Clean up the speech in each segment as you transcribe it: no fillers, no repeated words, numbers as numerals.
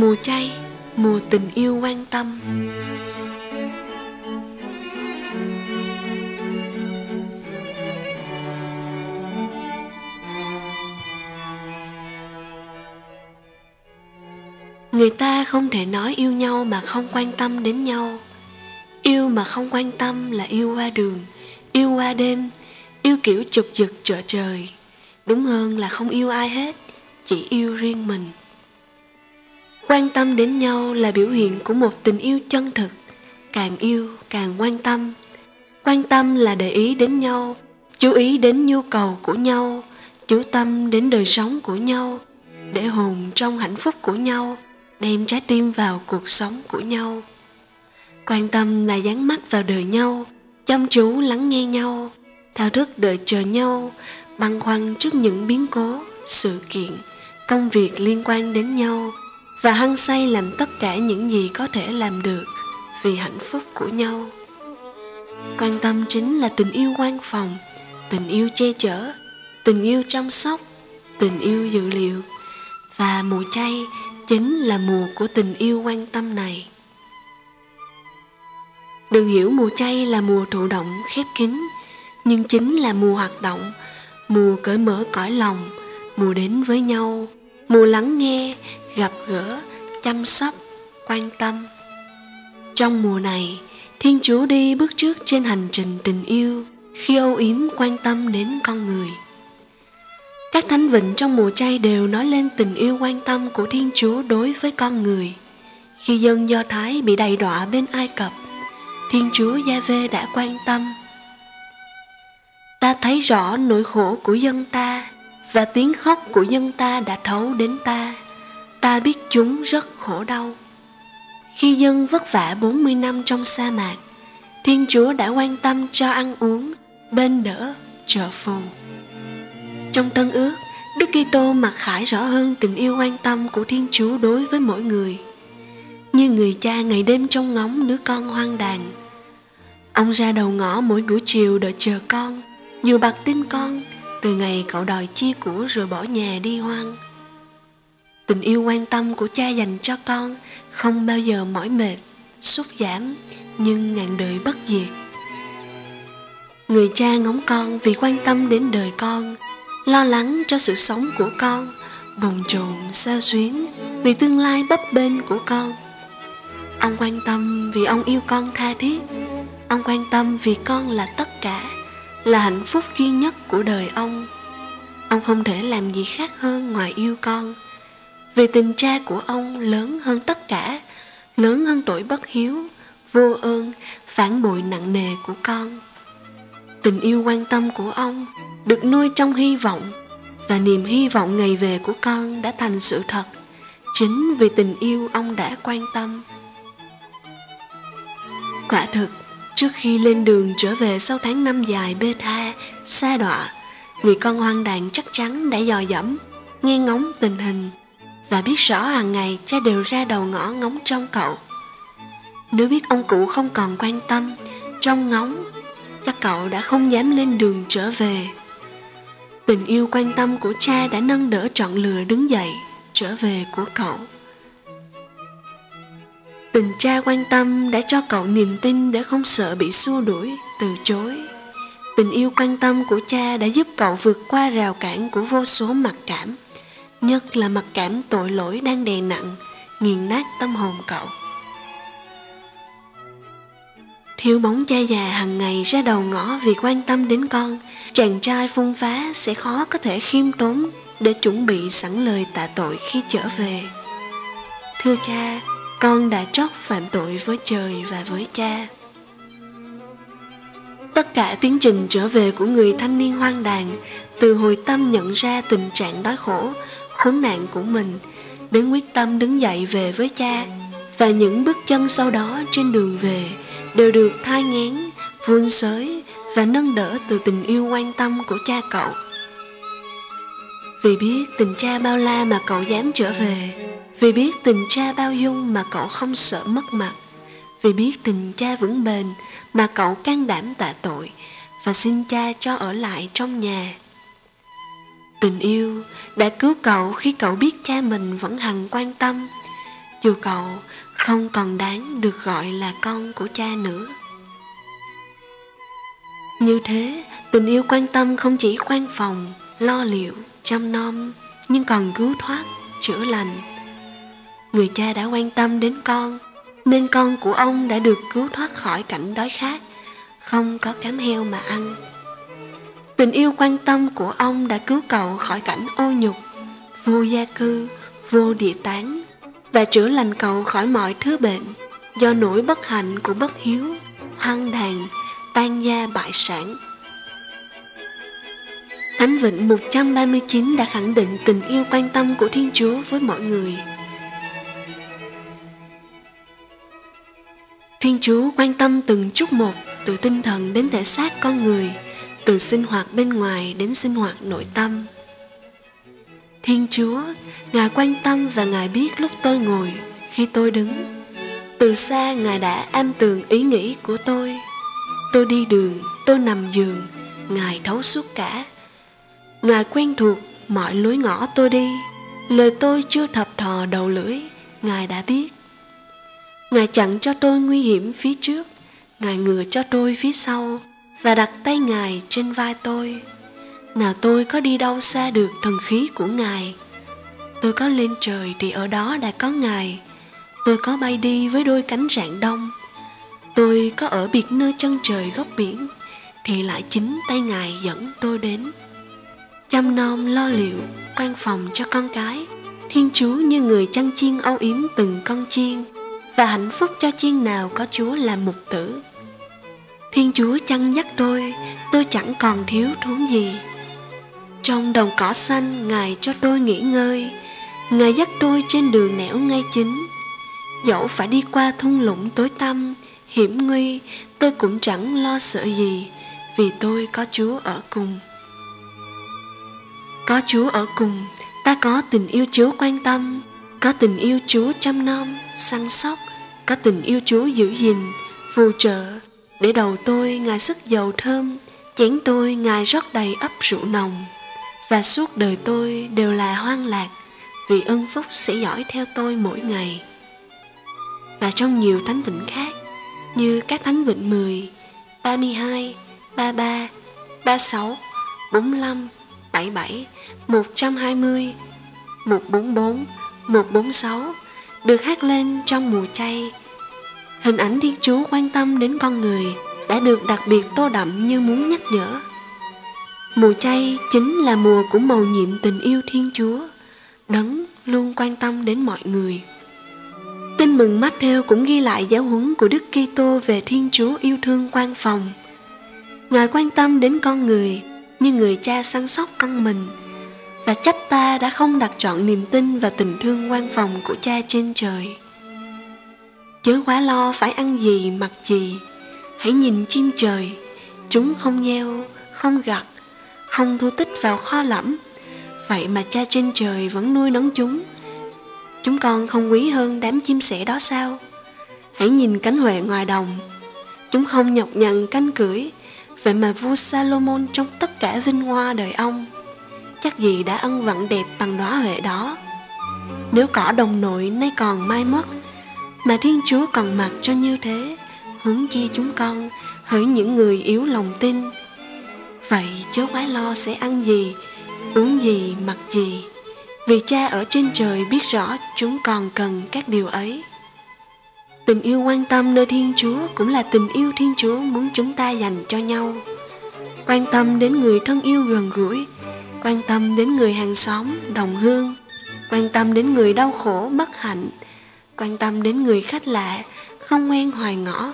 Mùa chay, mùa tình yêu quan tâm. Người ta không thể nói yêu nhau mà không quan tâm đến nhau. Yêu mà không quan tâm là yêu qua đường, yêu qua đêm, yêu kiểu chụp giật chợ trời. Đúng hơn là không yêu ai hết, chỉ yêu riêng mình. Quan tâm đến nhau là biểu hiện của một tình yêu chân thực. Càng yêu càng quan tâm. Quan tâm là để ý đến nhau, chú ý đến nhu cầu của nhau, chú tâm đến đời sống của nhau, để hồn trong hạnh phúc của nhau, đem trái tim vào cuộc sống của nhau. Quan tâm là dán mắt vào đời nhau, chăm chú lắng nghe nhau, thao thức đợi chờ nhau, băn khoăn trước những biến cố, sự kiện, công việc liên quan đến nhau, và hăng say làm tất cả những gì có thể làm được vì hạnh phúc của nhau. Quan tâm chính là tình yêu quan phòng, tình yêu che chở, tình yêu chăm sóc, tình yêu dự liệu. Và mùa chay chính là mùa của tình yêu quan tâm này. Đừng hiểu mùa chay là mùa thụ động khép kín, nhưng chính là mùa hoạt động, mùa cởi mở cõi lòng, mùa đến với nhau, mùa lắng nghe, gặp gỡ, chăm sóc, quan tâm. Trong mùa này, Thiên Chúa đi bước trước trên hành trình tình yêu khi âu yếm quan tâm đến con người. Các thánh vịnh trong mùa chay đều nói lên tình yêu quan tâm của Thiên Chúa đối với con người. Khi dân Do Thái bị đầy đọa bên Ai Cập, Thiên Chúa Gia-vê đã quan tâm. Ta thấy rõ nỗi khổ của dân ta, và tiếng khóc của dân ta đã thấu đến ta. Ta biết chúng rất khổ đau. Khi dân vất vả 40 năm trong sa mạc, Thiên Chúa đã quan tâm cho ăn uống, bên đỡ, trợ phù. Trong Tân Ước, Đức Kitô mặc khải rõ hơn tình yêu quan tâm của Thiên Chúa đối với mỗi người. Như người cha ngày đêm trông ngóng đứa con hoang đàn, ông ra đầu ngõ mỗi buổi chiều đợi chờ con, dù bạc tin con, từ ngày cậu đòi chia của rồi bỏ nhà đi hoang. Tình yêu quan tâm của cha dành cho con không bao giờ mỏi mệt, sút giảm, nhưng ngàn đời bất diệt. Người cha ngóng con vì quan tâm đến đời con, lo lắng cho sự sống của con, bồn chồn xao xuyến vì tương lai bấp bênh của con. Ông quan tâm vì ông yêu con tha thiết. Ông quan tâm vì con là tất cả, là hạnh phúc duy nhất của đời ông. Ông không thể làm gì khác hơn ngoài yêu con, vì tình cha của ông lớn hơn tất cả, lớn hơn tội bất hiếu, vô ơn, phản bội nặng nề của con. Tình yêu quan tâm của ông được nuôi trong hy vọng, và niềm hy vọng ngày về của con đã thành sự thật, chính vì tình yêu ông đã quan tâm. Quả thực, trước khi lên đường trở về sau tháng năm dài bê tha, sa đọa, người con hoang đàn chắc chắn đã dò dẫm, nghe ngóng tình hình, và biết rõ hàng ngày cha đều ra đầu ngõ ngóng trông cậu. Nếu biết ông cụ không còn quan tâm, trông ngóng, chắc cậu đã không dám lên đường trở về. Tình yêu quan tâm của cha đã nâng đỡ trọn lừa đứng dậy, trở về của cậu. Tình cha quan tâm đã cho cậu niềm tin để không sợ bị xua đuổi, từ chối. Tình yêu quan tâm của cha đã giúp cậu vượt qua rào cản của vô số mặc cảm, nhất là mặc cảm tội lỗi đang đè nặng, nghiền nát tâm hồn cậu. Thiếu bóng cha già hàng ngày ra đầu ngõ vì quan tâm đến con, chàng trai phung phá sẽ khó có thể khiêm tốn để chuẩn bị sẵn lời tạ tội khi trở về. Thưa cha, con đã trót phạm tội với trời và với cha. Tất cả tiến trình trở về của người thanh niên hoang đàn, từ hồi tâm nhận ra tình trạng đói khổ, khốn nạn của mình, đến quyết tâm đứng dậy về với cha, và những bước chân sau đó trên đường về, đều được thai nghén, vun sới và nâng đỡ từ tình yêu quan tâm của cha cậu. Vì biết tình cha bao la mà cậu dám trở về, vì biết tình cha bao dung mà cậu không sợ mất mặt, vì biết tình cha vững bền mà cậu can đảm tạ tội và xin cha cho ở lại trong nhà. Tình yêu đã cứu cậu khi cậu biết cha mình vẫn hằng quan tâm, dù cậu không còn đáng được gọi là con của cha nữa. Như thế, tình yêu quan tâm không chỉ quan phòng, lo liệu, chăm nom, nhưng còn cứu thoát, chữa lành. Người cha đã quan tâm đến con, nên con của ông đã được cứu thoát khỏi cảnh đói khát, không có cám heo mà ăn. Tình yêu quan tâm của ông đã cứu cậu khỏi cảnh ô nhục, vô gia cư, vô địa tán, và chữa lành cậu khỏi mọi thứ bệnh do nỗi bất hạnh của bất hiếu, hoang đàn, tan gia bại sản. Thánh Vịnh 139 đã khẳng định tình yêu quan tâm của Thiên Chúa với mọi người. Thiên Chúa quan tâm từng chút một, từ tinh thần đến thể xác con người, từ sinh hoạt bên ngoài đến sinh hoạt nội tâm. Thiên Chúa, Ngài quan tâm và Ngài biết lúc tôi ngồi, khi tôi đứng. Từ xa Ngài đã am tường ý nghĩ của tôi. Tôi đi đường, tôi nằm giường, Ngài thấu suốt cả. Ngài quen thuộc mọi lối ngõ tôi đi. Lời tôi chưa thập thò đầu lưỡi, Ngài đã biết. Ngài chặn cho tôi nguy hiểm phía trước, Ngài ngừa cho tôi phía sau, và đặt tay Ngài trên vai tôi. Nào tôi có đi đâu xa được thần khí của Ngài. Tôi có lên trời thì ở đó đã có Ngài. Tôi có bay đi với đôi cánh rạng đông. Tôi có ở biệt nơi chân trời góc biển thì lại chính tay Ngài dẫn tôi đến. Chăm nom lo liệu, quan phòng cho con cái, Thiên Chúa như người chăn chiên âu yếm từng con chiên, và hạnh phúc cho chiên nào có Chúa làm mục tử. Thiên Chúa chăn dắt tôi chẳng còn thiếu thốn gì. Trong đồng cỏ xanh Ngài cho tôi nghỉ ngơi, Ngài dắt tôi trên đường nẻo ngay chính. Dẫu phải đi qua thung lũng tối tăm, hiểm nguy, tôi cũng chẳng lo sợ gì, vì tôi có Chúa ở cùng. Có Chúa ở cùng, ta có tình yêu Chúa quan tâm, có tình yêu Chúa chăm nom, săn sóc, có tình yêu Chúa giữ gìn, phù trợ. Để đầu tôi Ngài sức dầu thơm, chén tôi Ngài rót đầy ắp rượu nồng. Và suốt đời tôi đều là hoang lạc, vì ơn phúc sẽ dõi theo tôi mỗi ngày. Và trong nhiều thánh vịnh khác, như các thánh vịnh 10, 32, 33, 36, 45, 77, 120, 144, 146 được hát lên trong mùa chay. Hình ảnh Thiên Chúa quan tâm đến con người đã được đặc biệt tô đậm như muốn nhắc nhở. Mùa chay chính là mùa của mầu nhiệm tình yêu Thiên Chúa. Đấng luôn quan tâm đến mọi người. Tin mừng Mát-thêu cũng ghi lại giáo huấn của Đức Kitô về Thiên Chúa yêu thương quan phòng. Ngài quan tâm đến con người như người cha săn sóc con mình, và trách ta đã không đặt trọn niềm tin vào tình thương quan phòng của Cha trên trời. Chớ quá lo phải ăn gì mặc gì, hãy nhìn chim trời, chúng không gieo, không gặt, không thu tích vào kho lẫm, vậy mà Cha trên trời vẫn nuôi nấng chúng. Chúng con không quý hơn đám chim sẻ đó sao? Hãy nhìn cánh huệ ngoài đồng, chúng không nhọc nhằn cánh cưỡi, vậy mà vua Sa-lô-môn trong tất cả vinh hoa đời ông chắc gì đã ân vặn đẹp bằng đóa huệ đó. Nếu cỏ đồng nội nay còn mai mất, mà Thiên Chúa còn mặc cho như thế, huống chi chúng con, hỡi những người yếu lòng tin. Vậy chớ quá lo sẽ ăn gì, uống gì, mặc gì, vì Cha ở trên trời biết rõ chúng còn cần các điều ấy. Tình yêu quan tâm nơi Thiên Chúa cũng là tình yêu Thiên Chúa muốn chúng ta dành cho nhau. Quan tâm đến người thân yêu gần gũi, quan tâm đến người hàng xóm, đồng hương, quan tâm đến người đau khổ, bất hạnh, quan tâm đến người khách lạ, không quen hoài ngõ.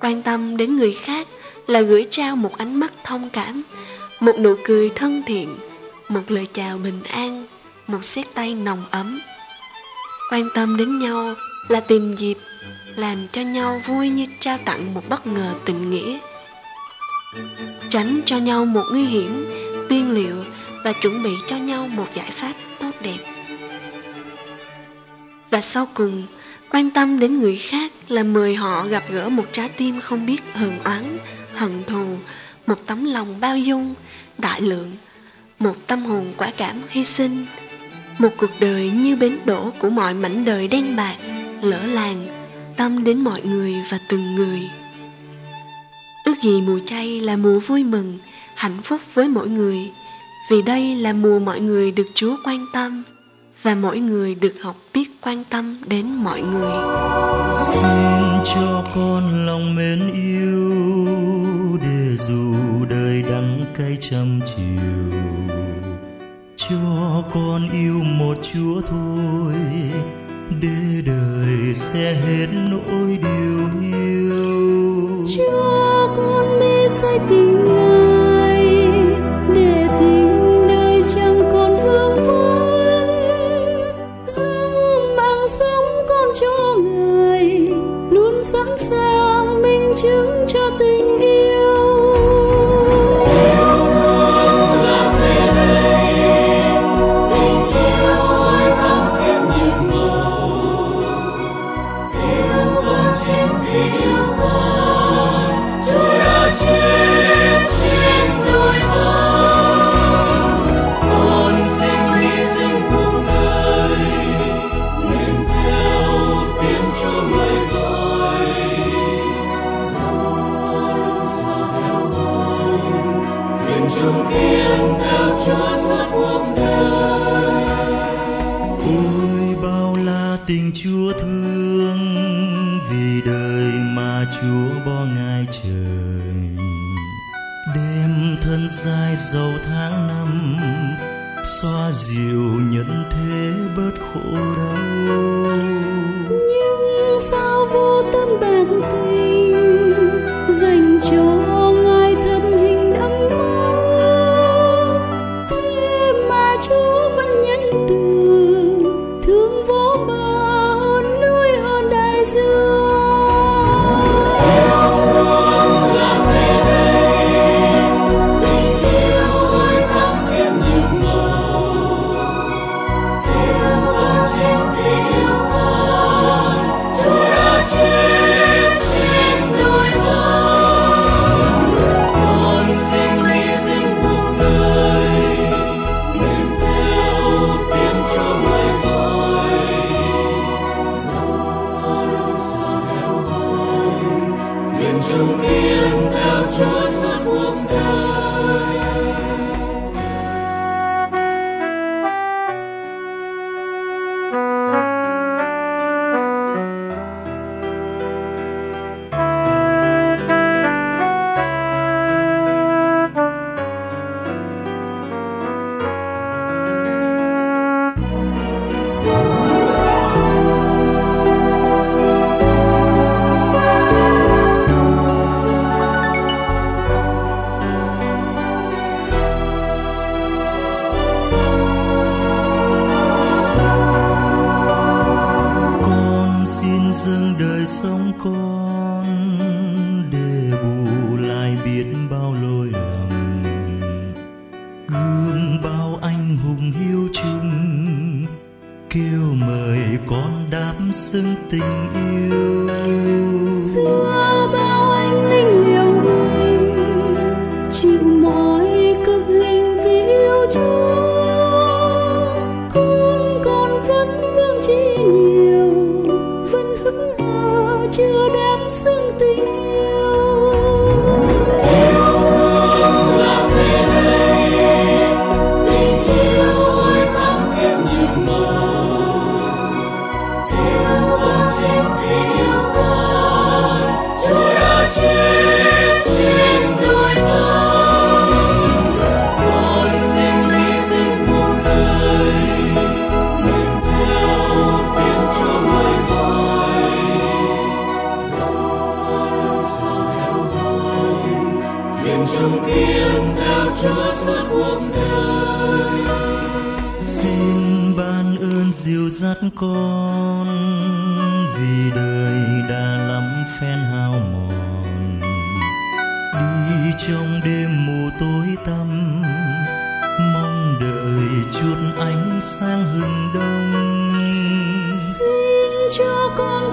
Quan tâm đến người khác là gửi trao một ánh mắt thông cảm, một nụ cười thân thiện, một lời chào bình an, một siết tay nồng ấm. Quan tâm đến nhau là tìm dịp làm cho nhau vui như trao tặng một bất ngờ tình nghĩa. Tránh cho nhau một nguy hiểm, tiên liệu và chuẩn bị cho nhau một giải pháp tốt đẹp. Và sau cùng, quan tâm đến người khác là mời họ gặp gỡ một trái tim không biết hờn oán, hận thù, một tấm lòng bao dung, đại lượng, một tâm hồn quả cảm hy sinh, Một cuộc đời như bến đỗ của mọi mảnh đời đen bạc, lỡ làng, tâm đến mọi người và từng người. Ước gì mùa chay là mùa vui mừng, hạnh phúc với mỗi người, vì đây là mùa mọi người được Chúa quan tâm và mỗi người được học biết quan tâm đến mọi người. Xin cho con lòng mến yêu để dù đời đắng cay trăm chiều, cho con yêu một Chúa thôi để đời sẽ hết nỗi điều hiu. Cho con mê say tình Ngài để tình đời chẳng còn vương vấn, dâng bằng sống con cho Ngài luôn sẵn sàng minh chứng cho tình yêu. Tình Chúa thương vì đời mà Chúa bo Ngài trời, đem thân sai giàu tháng năm xoa dịu nhân thế bớt khổ đau. Nhưng sao vô tâm bạc tình dành cho Ngài thâm hình đẫm máu, thế mà Chúa vẫn nhân từ thương vô bờ. Con vì đời đã lắm phen hao mòn, đi trong đêm mù tối tăm mong đợi chút ánh sáng hừng đông. Xin cho con